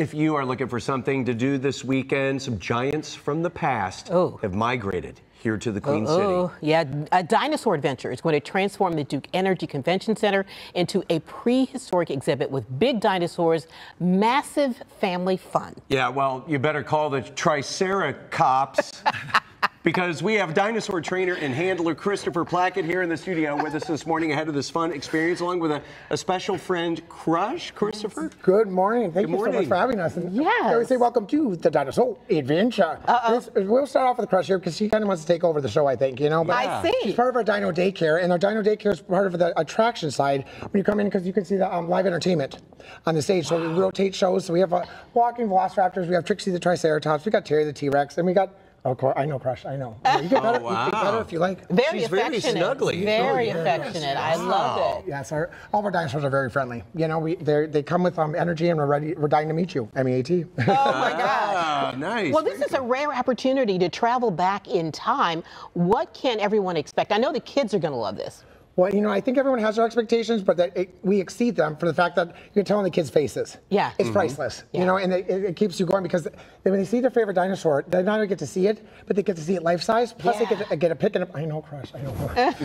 if you are looking for something to do this weekend, some giants from the past have migrated here to the Queen City. Yeah, a Dinosaur Adventure is going to transform the Duke Energy Convention Center into a prehistoric exhibit with big dinosaurs, massive family fun. Yeah, well, you better call the Triceratops. Because we have dinosaur trainer and handler Christopher Plakut here in the studio with us this morning ahead of this fun experience, along with a special friend, Crush. Christopher? Good morning. Thank you so much for having us. And I would say welcome to the Dinosaur Adventure. We'll start off with Crush here because she kind of wants to take over the show, I think, you know? But I see. She's part of our Dino Daycare, and our Dino Daycare is part of the attraction side when you come in because you can see the live entertainment on the stage. So we rotate shows. So we have walking velociraptors, we have Trixie the Triceratops, we got Terry the T-Rex, and we got... I know, Crush. I know. You get better, you get better if you like. She's affectionate. Very snuggly. Very affectionate. Wow. I love it. Yes, all of our dinosaurs are very friendly. You know, they come with energy, and we're ready. We're dying to meet you. M-E-A-T. Oh my gosh. Nice. Well, this is a rare opportunity to travel back in time. What can everyone expect? I know the kids are going to love this. Well, you know, I think everyone has their expectations, but that we exceed them for the fact that you can tell in the kids' faces. Yeah. It's priceless, you know, and it keeps you going because when they see their favorite dinosaur, they not only get to see it, but they get to see it life-size, plus they get a pick and a... I know, Crush, I know.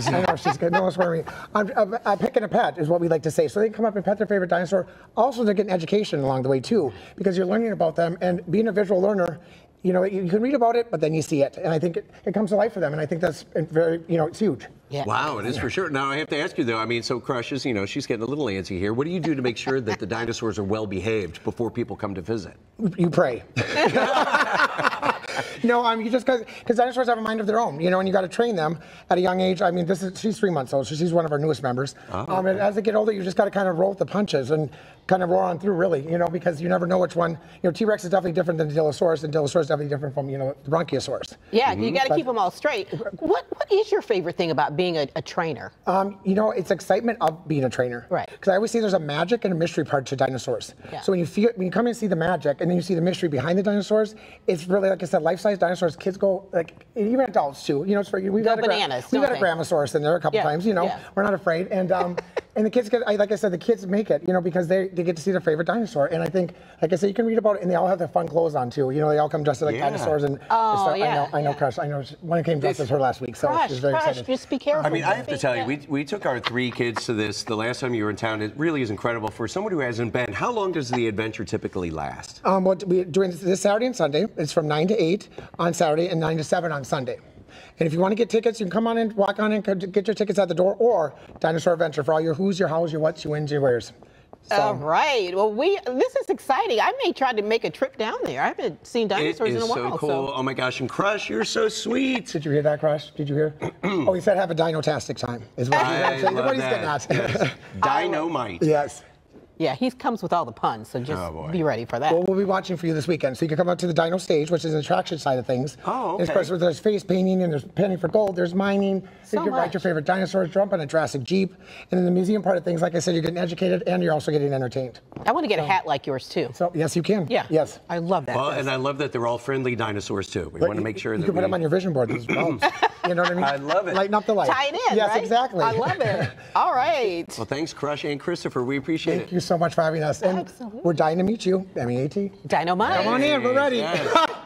I know, she's good. No, it's worrying. A pick and a pet is what we like to say. So they come up and pet their favorite dinosaur. Also, they're getting education along the way, too, because you're learning about them, and being a visual learner, you know, you can read about it, but then you see it. And I think it comes to life for them. And I think that's very, you know, it's huge. Yeah. Wow, it is for sure. Now, I have to ask you, though, I mean, so Crush is, you know, she's getting a little antsy here. What do you do to make sure that the dinosaurs are well-behaved before people come to visit? You pray. No, you just because dinosaurs have a mind of their own, you know, and you got to train them at a young age. I mean, she's 3 months old, so she's one of our newest members. And as they get older, you just got to kind of roll with the punches and kind of roar on through, really, you know, because you never know which one. You know, T-Rex is definitely different than Dylosaurus, and Dylosaurus is definitely different from, you know, the Bronchiosaurus. Yeah, you got to keep them all straight. What is your favorite thing about being a trainer? You know, it's excitement of being a trainer. Right. Because I always say there's a magic and a mystery part to dinosaurs. Yeah. So when you come and see the magic, and then you see the mystery behind the dinosaurs, it's really, like I said, life-size dinosaurs. Kids go, like, even adults too. You know, we've had a Gramosaurus in there a couple times. You know, we're not afraid. And and the kids get, like I said, the kids make it. You know, because they get to see their favorite dinosaur. And I think, like I said, you can read about it, and they all have their fun clothes on too. You know, they all come dressed like dinosaurs. And I know, Crush. I know one came dressed as her last week, so she's very excited. Just be careful. I mean, I have to tell you, we took our three kids to this the last time you were in town. It really is incredible for someone who hasn't been. How long does the adventure typically last? Well, we're doing this Saturday and Sunday. It's from 9 to 8 on Saturday and 9 to 7 on Sunday. And if you want to get tickets, you can come on in, walk on in, get your tickets at the door, or Dinosaur Adventure for all your who's, your how's, your what's, your wins, your where's. So. All right. Well, this is exciting. I may try to make a trip down there. I haven't seen dinosaurs in a while. It is so cool. So. Oh, my gosh. And Crush, you're so sweet. Did you hear that, Crush? Did you hear? Oh, he said have a dino-tastic time. Is what he's getting at. Yes. Dynamite. Yes. Yeah, he comes with all the puns, so just be ready for that. Well, we'll be watching for you this weekend. So you can come up to the Dino Stage, which is the attraction side of things. Oh, okay. And of course, there's face painting, and there's painting for gold, there's mining. So you can ride your favorite dinosaurs, jump on a Jurassic Jeep. And then the museum part of things, like I said, you're getting educated, and you're also getting entertained. I want to get a hat like yours, too. So yes, you can. Yeah. Yes. I love that. Well, and I love that they're all friendly dinosaurs, too. We want to make sure that you can put them on your vision board as well. You know what I mean? I love it. Lighten up the light. Tie it in, yes, exactly. I love it. All right. Well, thanks, Crush and Christopher. We appreciate it. Thank you so much for having us. And we're dying to meet you, M-E-A-T. Dynamite. Come on in. We're ready. Yes.